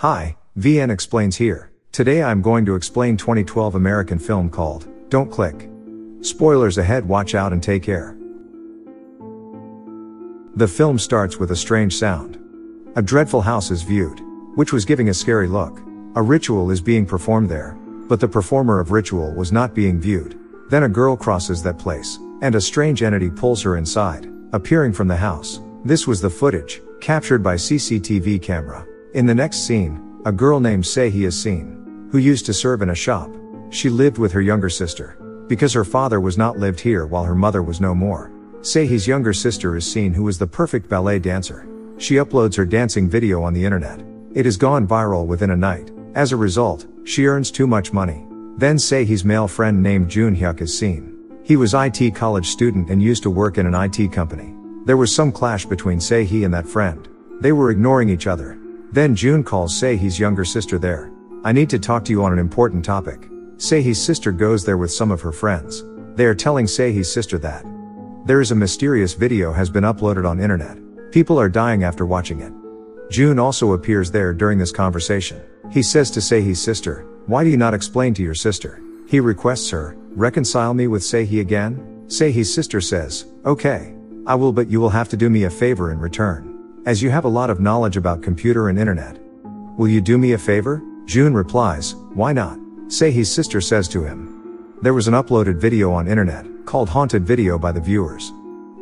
Hi, VN Explains here. Today I'm going to explain 2012 American film called Don't Click. Spoilers ahead, watch out and take care. The film starts with a strange sound. A dreadful house is viewed, which was giving a scary look. A ritual is being performed there, but the performer of ritual was not being viewed. Then a girl crosses that place, and a strange entity pulls her inside, appearing from the house. This was the footage, captured by CCTV camera. In the next scene, a girl named Se-hee is seen, who used to serve in a shop. She lived with her younger sister, because her father was not lived here while her mother was no more. Se-hee's younger sister is seen, who is the perfect ballet dancer. She uploads her dancing video on the internet. It has gone viral within a night. As a result, she earns too much money. Then Se-hee's male friend named Jun Hyuk is seen. He was an IT college student and used to work in an IT company. There was some clash between Se-hee and that friend. They were ignoring each other. Then June calls Se-hee's younger sister there. I need to talk to you on an important topic. Se-hee's sister goes there with some of her friends. They are telling Se-hee's sister that there is a mysterious video has been uploaded on internet. People are dying after watching it. June also appears there during this conversation. He says to Se-hee's sister, why do you not explain to your sister? He requests her, reconcile me with Se-hee again? Se-hee's sister says, okay, I will, but you will have to do me a favor in return. As you have a lot of knowledge about computer and internet. Will you do me a favor? June replies, why not? Se-hee's sister says to him, there was an uploaded video on internet, called Haunted Video by the viewers.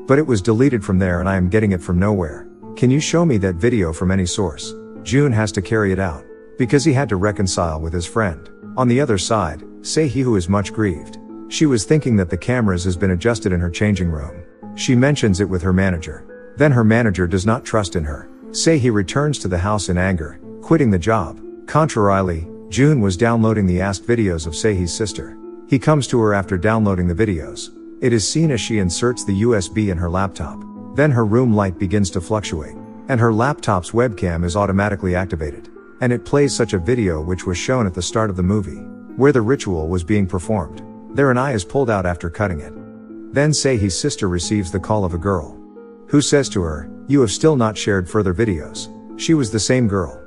But it was deleted from there and I am getting it from nowhere. Can you show me that video from any source? June has to carry it out, because he had to reconcile with his friend. On the other side, Se-hee, who is much grieved. She was thinking that the cameras has been adjusted in her changing room. She mentions it with her manager. Then her manager does not trust in her. Se-hee returns to the house in anger, quitting the job. Contrarily, June was downloading the asked videos of Se-hee's sister. He comes to her after downloading the videos. It is seen as she inserts the USB in her laptop. Then her room light begins to fluctuate, and her laptop's webcam is automatically activated. And it plays such a video which was shown at the start of the movie, where the ritual was being performed. There an eye is pulled out after cutting it. Then Se-hee's sister receives the call of a girl, who says to her, you have still not shared further videos. She was the same girl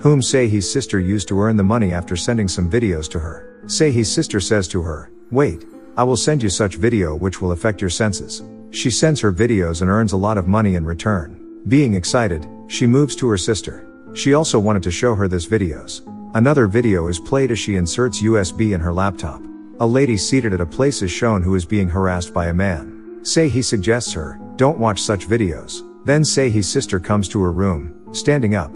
whom Se-hee's sister used to earn the money after sending some videos to her. Se-hee's sister says to her, wait, I will send you such video which will affect your senses. She sends her videos and earns a lot of money in return. Being excited, she moves to her sister. She also wanted to show her this videos. Another video is played as she inserts USB in her laptop. A lady seated at a place is shown who is being harassed by a man. Se-hee suggests her, don't watch such videos. Then Se-hee's sister comes to her room, standing up.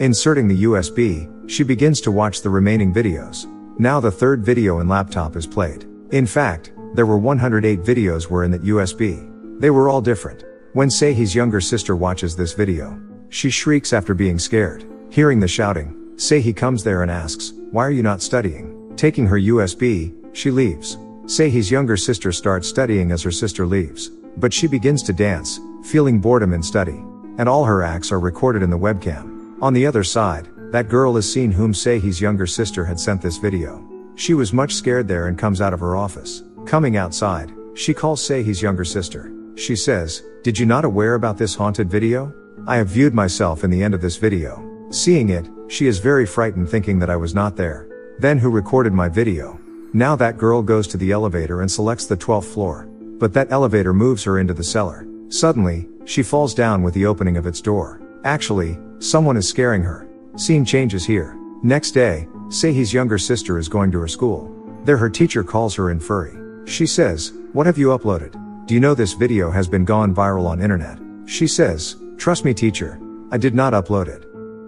Inserting the USB, she begins to watch the remaining videos. Now the third video in laptop is played. In fact, there were 108 videos were in that USB. They were all different. When Se-hee's younger sister watches this video, she shrieks after being scared. Hearing the shouting, Se-hee comes there and asks, why are you not studying? Taking her USB, she leaves. Se-hee's younger sister starts studying as her sister leaves. But she begins to dance, feeling boredom in study, and all her acts are recorded in the webcam. On the other side, that girl is seen whom Se-hee's younger sister had sent this video. She was much scared there and comes out of her office. Coming outside, she calls Se-hee's younger sister. She says, did you not aware about this haunted video? I have viewed myself in the end of this video. Seeing it, she is very frightened, thinking that I was not there. Then who recorded my video? Now that girl goes to the elevator and selects the 12th floor. But that elevator moves her into the cellar. Suddenly, she falls down with the opening of its door. Actually, someone is scaring her. Scene changes here. Next day, Se-hee's younger sister is going to her school. There her teacher calls her in furry. She says, what have you uploaded? Do you know this video has been gone viral on internet? She says, trust me teacher, I did not upload it.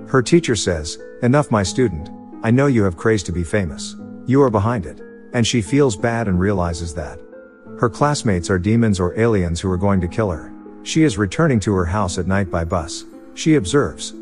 Her teacher says, enough my student, I know you have crazed to be famous. You are behind it. And she feels bad and realizes that her classmates are demons or aliens who are going to kill her. She is returning to her house at night by bus. She observes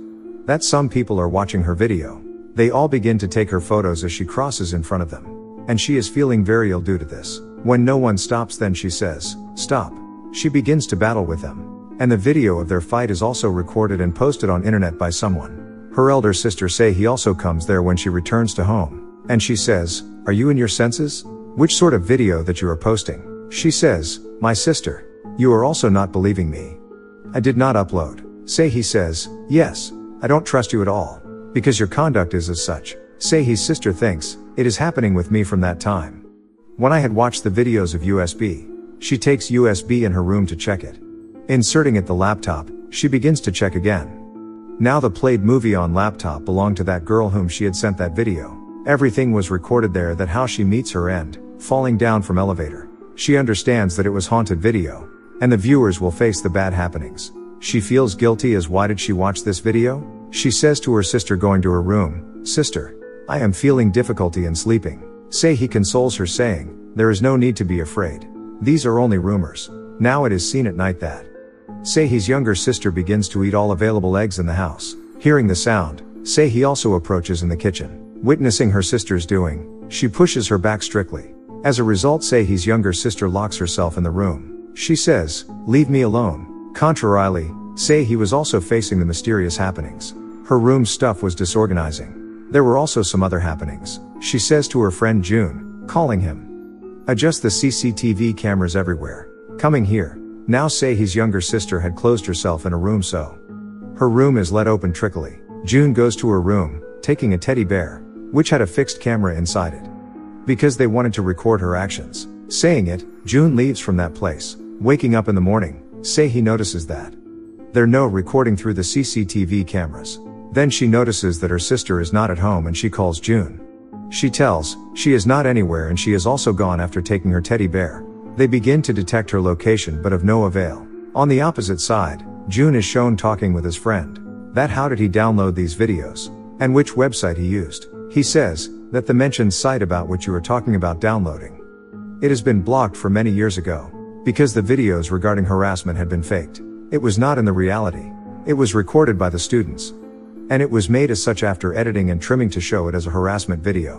that some people are watching her video. They all begin to take her photos as she crosses in front of them. And she is feeling very ill due to this. When no one stops, then she says, stop. She begins to battle with them. And the video of their fight is also recorded and posted on internet by someone. Her elder sister Se-hee also comes there when she returns to home. And she says, are you in your senses? Which sort of video that you are posting? She says, my sister, you are also not believing me. I did not upload. Se-hee says, yes, I don't trust you at all. because your conduct is as such. Se-hee's sister thinks, it is happening with me from that time. When I had watched the videos of USB, she takes USB in her room to check it. Inserting it the laptop, she begins to check again. Now the played movie on laptop belonged to that girl whom she had sent that video. Everything was recorded there, that how she meets her end, falling down from elevator. She understands that it was haunted video, and the viewers will face the bad happenings. She feels guilty as why did she watch this video? She says to her sister going to her room, "Sister, I am feeling difficulty in sleeping." Se-hee consoles her saying, there is no need to be afraid. These are only rumors. Now it is seen at night that Se-hee's younger sister begins to eat all available eggs in the house. Hearing the sound, Se-hee also approaches in the kitchen. Witnessing her sister's doing, she pushes her back strictly. As a result, Se-hee's younger sister locks herself in the room. She says, "Leave me alone." Contrarily, Se-hee was also facing the mysterious happenings. Her room stuff was disorganizing. There were also some other happenings. She says to her friend Jun, calling him, "Adjust the CCTV cameras everywhere. Coming here." Now Se-hee's younger sister had closed herself in a room, so her room is let open trickily. Jun goes to her room, taking a teddy bear, which had a fixed camera inside it. Because they wanted to record her actions. Saying it, Jun leaves from that place. Waking up in the morning, Se-hee notices that there no recording through the CCTV cameras. Then she notices that her sister is not at home and she calls Jun. She tells, she is not anywhere and she is also gone after taking her teddy bear. They begin to detect her location but of no avail. On the opposite side, Jun is shown talking with his friend. That how did he download these videos, and which website he used. He says, that the mentioned site about which you were talking about downloading. It has been blocked for many years ago, because the videos regarding harassment had been faked. It was not in the reality. It was recorded by the students. And it was made as such after editing and trimming to show it as a harassment video.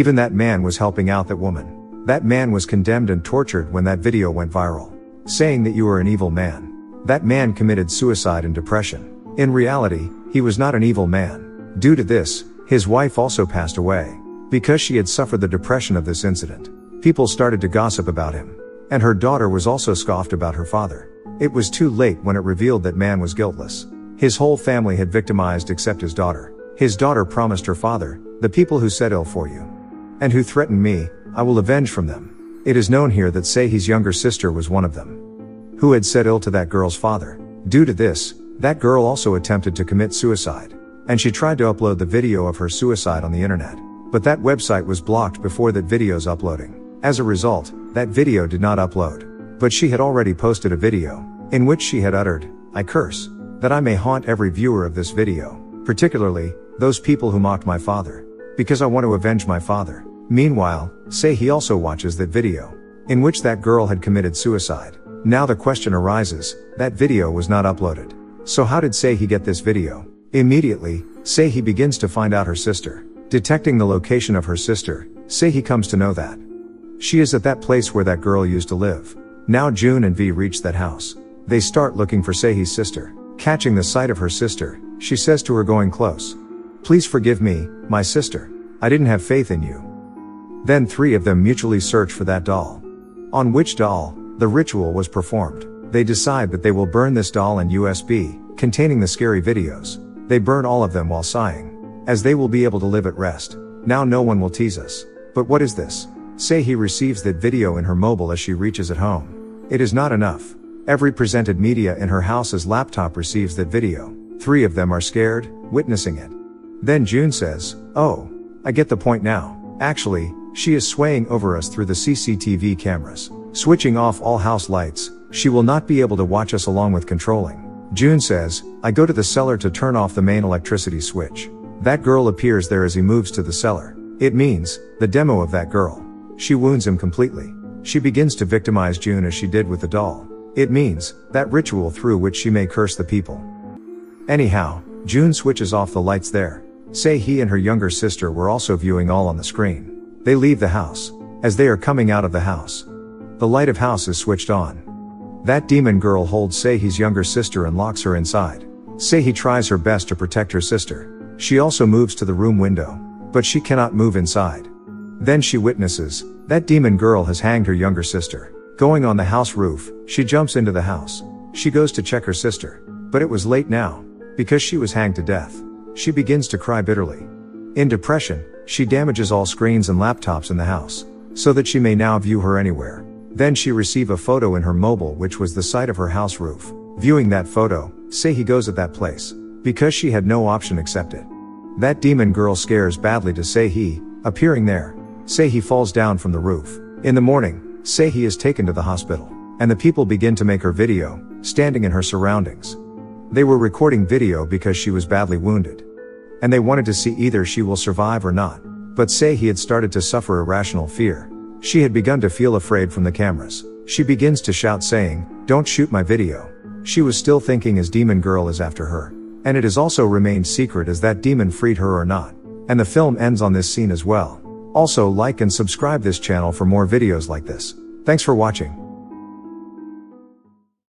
Even that man was helping out that woman. That man was condemned and tortured when that video went viral. Saying that you are an evil man. That man committed suicide and depression. In reality, he was not an evil man. Due to this, his wife also passed away. Because she had suffered the depression of this incident. People started to gossip about him. And her daughter was also scoffed about her father. It was too late when it revealed that man was guiltless. His whole family had victimized except his daughter. His daughter promised her father, "The people who said ill for you, and who threatened me, I will avenge from them." It is known here that Se-hee's younger sister was one of them, who had said ill to that girl's father. Due to this, that girl also attempted to commit suicide, and she tried to upload the video of her suicide on the internet. But that website was blocked before that video's uploading. As a result, that video did not upload. But she had already posted a video, in which she had uttered, "I curse, that I may haunt every viewer of this video, particularly, those people who mocked my father, because I want to avenge my father." Meanwhile, Se-hee also watches that video, in which that girl had committed suicide. Now the question arises, that video was not uploaded. So how did Se-hee get this video? Immediately, Se-hee begins to find out her sister. Detecting the location of her sister, Se-hee comes to know that she is at that place where that girl used to live. Now Jun and V reach that house. They start looking for Se-hee's sister. Catching the sight of her sister, she says to her going close, "Please forgive me, my sister. I didn't have faith in you." Then three of them mutually search for that doll. On which doll, the ritual was performed. They decide that they will burn this doll and USB, containing the scary videos. They burn all of them while sighing, as they will be able to live at rest. Now no one will tease us. But what is this? Se-hee receives that video in her mobile as she reaches at home. It is not enough. Every presented media in her house's laptop receives that video. Three of them are scared, witnessing it. Then Jun says, "Oh, I get the point now. Actually, she is swaying over us through the CCTV cameras. Switching off all house lights, she will not be able to watch us along with controlling." Jun says, "I go to the cellar to turn off the main electricity switch." That girl appears there as he moves to the cellar. It means, the demo of that girl. She wounds him completely. She begins to victimize Jun as she did with the doll. It means, that ritual through which she may curse the people. Anyhow, Jun switches off the lights there. Se-hee and her younger sister were also viewing all on the screen. They leave the house. As they are coming out of the house, the light of house is switched on. That demon girl holds Se-hee's younger sister and locks her inside. Se-hee tries her best to protect her sister. She also moves to the room window, but she cannot move inside. Then she witnesses, that demon girl has hanged her younger sister. Going on the house roof, she jumps into the house. She goes to check her sister, but it was late now, because she was hanged to death. She begins to cry bitterly. In depression, she damages all screens and laptops in the house, so that she may now view her anywhere. Then she receives a photo in her mobile which was the site of her house roof. Viewing that photo, Se-hee goes at that place, because she had no option except it. That demon girl scares badly to Se-hee, appearing there. Se-hee falls down from the roof. In the morning, Se-hee is taken to the hospital, and the people begin to make her video, standing in her surroundings. They were recording video because she was badly wounded, and they wanted to see either she will survive or not. But Se-hee had started to suffer irrational fear. She had begun to feel afraid from the cameras. She begins to shout saying, "Don't shoot my video." She was still thinking as demon girl is after her, and it has also remained secret as that demon freed her or not. And the film ends on this scene as well. Also like and subscribe this channel for more videos like this. Thanks for watching.